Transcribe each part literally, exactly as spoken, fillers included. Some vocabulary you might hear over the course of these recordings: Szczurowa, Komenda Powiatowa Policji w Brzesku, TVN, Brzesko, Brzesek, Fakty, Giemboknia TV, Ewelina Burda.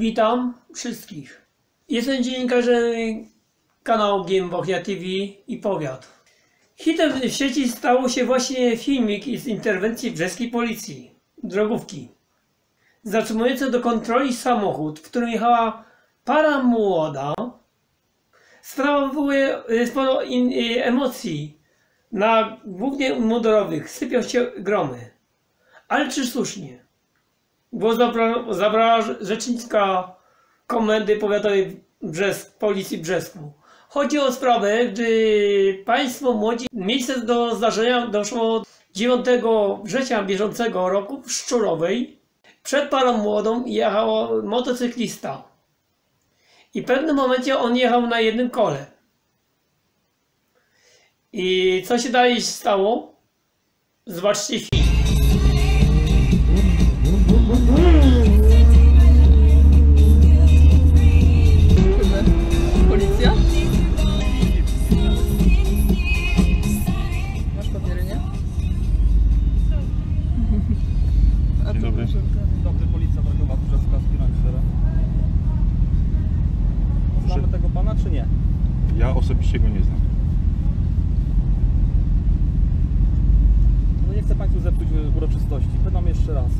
Witam wszystkich. Jestem dziennikarzem kanału Giemboknia T V i Powiat. Hitem w sieci stało się właśnie filmik z interwencji brzeskiej policji, drogówki, zatrzymujący do kontroli samochód, w którym jechała para młoda. Sprawa wywołuje sporo emocji, na głównie mundurowych sypią się gromy. Ale czy słusznie? Głos zabra zabrała rzeczniczka Komendy Powiatowej Policji w Brzesku. Chodzi o sprawę, gdy państwo młodzi... Miejsce do zdarzenia doszło dziewiątego września bieżącego roku w Szczurowej. Przed parą młodą jechał motocyklista. I w pewnym momencie on jechał na jednym kole. I co się dalej stało? Zobaczcie film. Policja? Masz papiery, nie? Dzień dobry. Dzień dobry, policja drogowa w Brzesku, znamy Że... tego pana, czy nie? Ja osobiście go nie znam. No nie chcę państwu zepsuć uroczystości. Pytam jeszcze raz.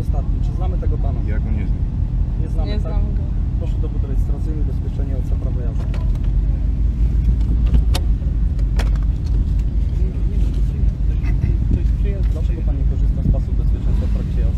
Ostatni. Czy znamy tego pana? Ja go nie znam. Nie znamy, nie tak? Znam go. Proszę do budy rejestracyjnej, ubezpieczenie ojca, prawo jazdy. Dlaczego pan nie korzysta z pasu bezpieczeństwa w trakcie jazdy?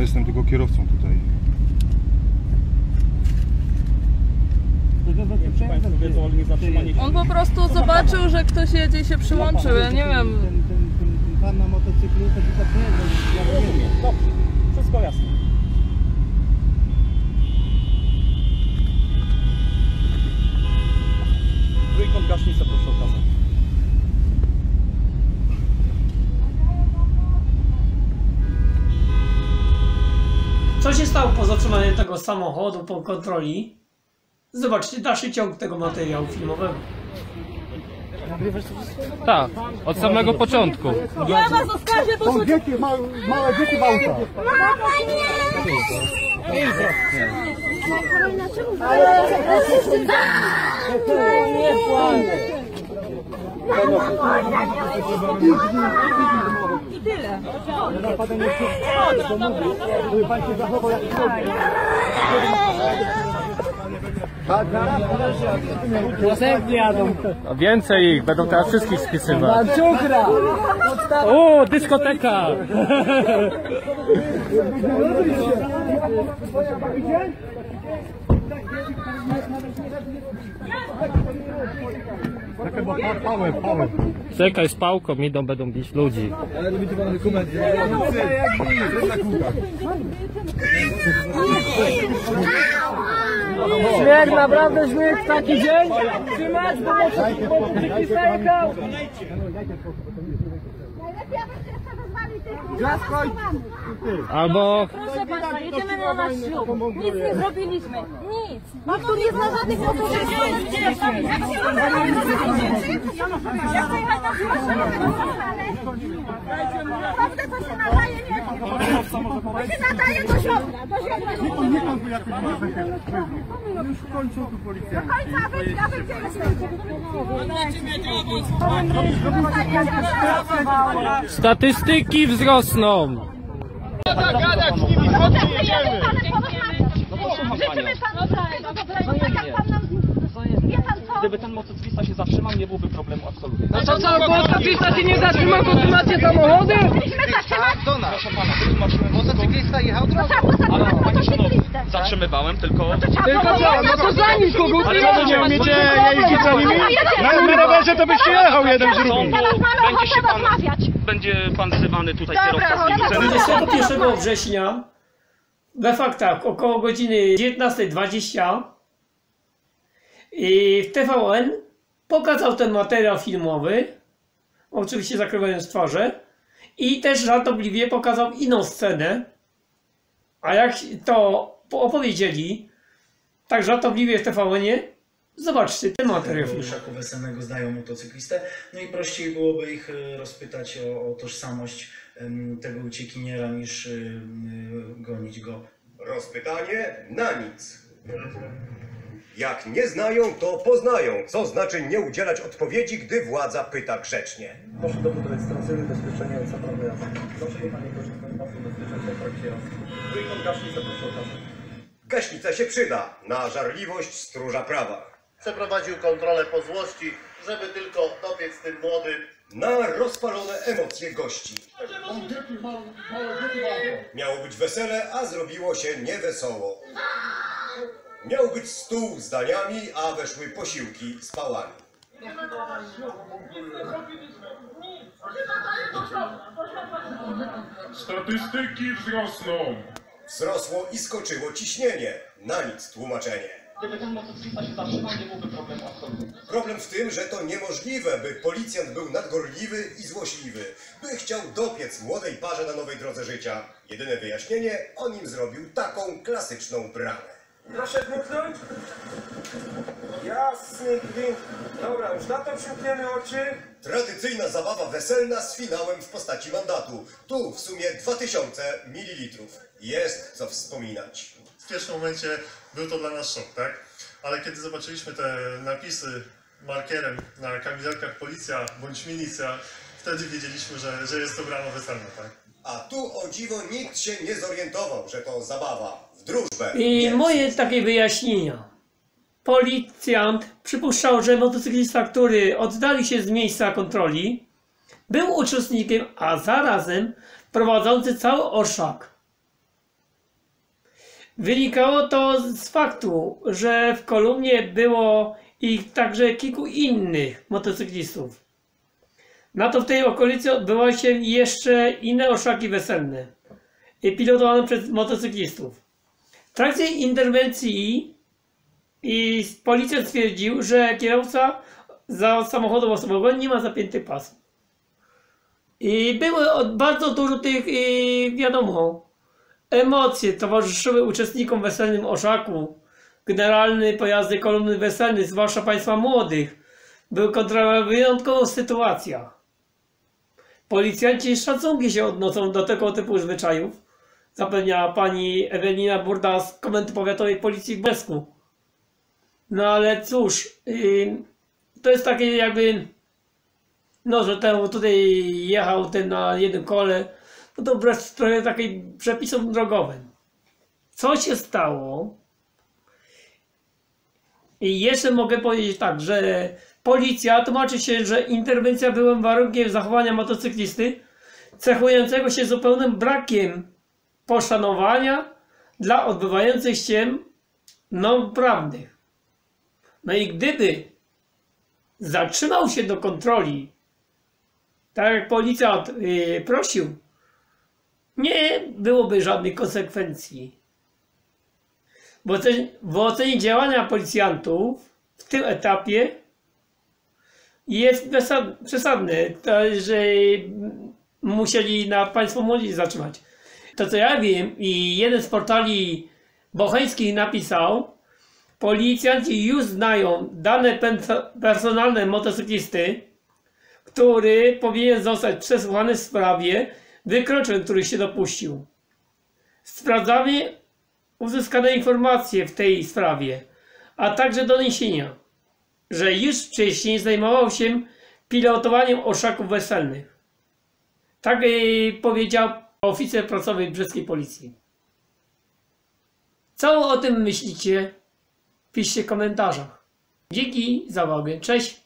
Jestem tylko kierowcą tutaj. Nie wiem, czy państwo wiedzą, ale nie zatrzymanie się. On po prostu zobaczył, że ktoś jedzie i się przyłączył. Ja nie wiem. Ten, ten, ten pan na motocyklu to się tak nie jedzie. Ja rozumiem. Dobrze. Wszystko jasne. Trójkąt gaśnicę proszę okazać. Co się stało po zatrzymaniu tego samochodu, po kontroli? Zobaczcie dalszy ciąg tego materiału filmowego. Tak, od samego początku. Ja was oskarżę, bo... Są dzieci, ma, małe dzieci w auta. Mama, nie! Nie! I tyle. A więcej ich, będą teraz wszystkich spisywać. O, dyskoteka! Czekaj, z pałką idą, będą bić ludzi. Ale lubicie pan dokument. Śmiech, naprawdę śmiech w taki dzień? Trzymać, bo motocyklista jechał. Albo... Proszę pana, jedziemy na nasz ślub. Nic nie zrobiliśmy. Nic. A tu nie zna żadnych motocyklistów. Prawda to się nadaje, nie? To się nadaje do środka. Już kończą tu policja. Do końca, wyjdź, a wyjdzie jeszcze. Statystyki wzrosną. Gada, gada, z nimi chodźmy, jedziemy. Życzymy panu wszystkiego dobrego, tak jak pan nam wie pan co? Gdyby ten motocyklista się zatrzymał, nie byłby problemu absolutnie. No to co, motocyklista się nie zatrzymał, bo tu macie samochody? Byliśmy zatrzymać? Do nas. Proszę pana, wytłumaczymy. Motocyklista jechał drogą. Ale panie szanowny, zatrzymywałem tylko... Tylko co? No to za nim kogo? Ale co wy nie umiecie jeździć za nimi? Na rowerze to byście jechał jeden z drugim. Będzie się pan... Będzie pan wzywany tutaj kierowca z dwudziestego pierwszego września we faktach około godziny dziewiętnastej dwadzieścia i w T V N pokazał ten materiał filmowy oczywiście zakrywając twarze, i też żartobliwie pokazał inną scenę, a jak to opowiedzieli, tak żartobliwie w T V N-ie, zobaczcie ten materiał. W szaku weselnego zdają motocyklistę. No i prościej byłoby ich rozpytać o, o tożsamość tego uciekiniera, niż gonić go. Rozpytanie na nic. Jak nie znają, to poznają, co znaczy nie udzielać odpowiedzi, gdy władza pyta grzecznie. Proszę do budowy stransy ubezpieczenia i prawo jazdy. Proszę nie panie proszę Państwa ubezpieczenia w trakcie jazdy. Wyjmą gaśnicę, proszę o kasę. Gaśnica się przyda na żarliwość stróża prawa. Przeprowadził kontrolę po złości, żeby tylko dopiec tym młodym. Na rozpalone emocje gości. Miało być wesele, a zrobiło się niewesoło. Miał być stół z daniami, a weszły posiłki z pałami. Statystyki wzrosną. Wzrosło i skoczyło ciśnienie. Na nic tłumaczenie. Gdyby ten motocyklista się zatrzymał, nie byłby problem absolutny. Problem w tym, że to niemożliwe, by policjant był nadgorliwy i złośliwy, by chciał dopiec młodej parze na nowej drodze życia. Jedyne wyjaśnienie, o nim zrobił taką klasyczną bramę. Proszę wniknąć? Jasny gwint. Dobra, już na to przymkniemy oczy. Tradycyjna zabawa weselna z finałem w postaci mandatu. Tu w sumie dwa tysiące mililitrów. Jest co wspominać. W pierwszym momencie był to dla nas szok, tak? Ale kiedy zobaczyliśmy te napisy markerem na kamizelkach policja bądź milicja, wtedy wiedzieliśmy, że, że jest to brama weselna, tak? A tu o dziwo nikt się nie zorientował, że to zabawa. Drużbę. I moje takie wyjaśnienia. Policjant przypuszczał, że motocyklista, który oddalił się z miejsca kontroli, był uczestnikiem, a zarazem prowadzący cały orszak. Wynikało to z faktu, że w kolumnie było ich także kilku innych motocyklistów. Na to w tej okolicy odbywały się jeszcze inne orszaki weselne, pilotowane przez motocyklistów. W trakcie interwencji i policja stwierdził, że kierowca za samochodem osobowego nie ma zapięty pas. I były od bardzo dużo tych, i wiadomo, emocje towarzyszyły uczestnikom weselnym orszaku. Generalny pojazdy kolumny weselnej, zwłaszcza państwa młodych, były kontrolowane w wyjątkowych sytuacjach. Policjanci z szacunkiem się odnoszą do tego typu zwyczajów, zapewnia pani Ewelina Burda z Komendy Powiatowej Policji w Brzesku. No ale cóż, yy, to jest takie jakby, no że ten tutaj jechał ten na jednym kole, no to wbrew trochę takim przepisom drogowym. Co się stało? I jeszcze mogę powiedzieć tak, że policja tłumaczy się, że interwencja była warunkiem zachowania motocyklisty cechującego się zupełnym brakiem poszanowania dla odbywających się norm prawnych. No i gdyby zatrzymał się do kontroli, tak jak policjant yy, prosił, nie byłoby żadnych konsekwencji. W ocenie, w ocenie działania policjantów w tym etapie jest przesadne, że musieli na państwo młodzi zatrzymać. To co ja wiem, i jeden z portali Bocheński napisał, policjanci już znają dane personalne motocyklisty, który powinien zostać przesłuchany w sprawie wykroczeń, których się dopuścił. Sprawdzamy uzyskane informacje w tej sprawie, a także doniesienia, że już wcześniej zajmował się pilotowaniem orszaków weselnych. Tak powiedział oficer prasowy brzeskiej policji. Co o tym myślicie? Piszcie w komentarzach. Dzięki za uwagę. Cześć!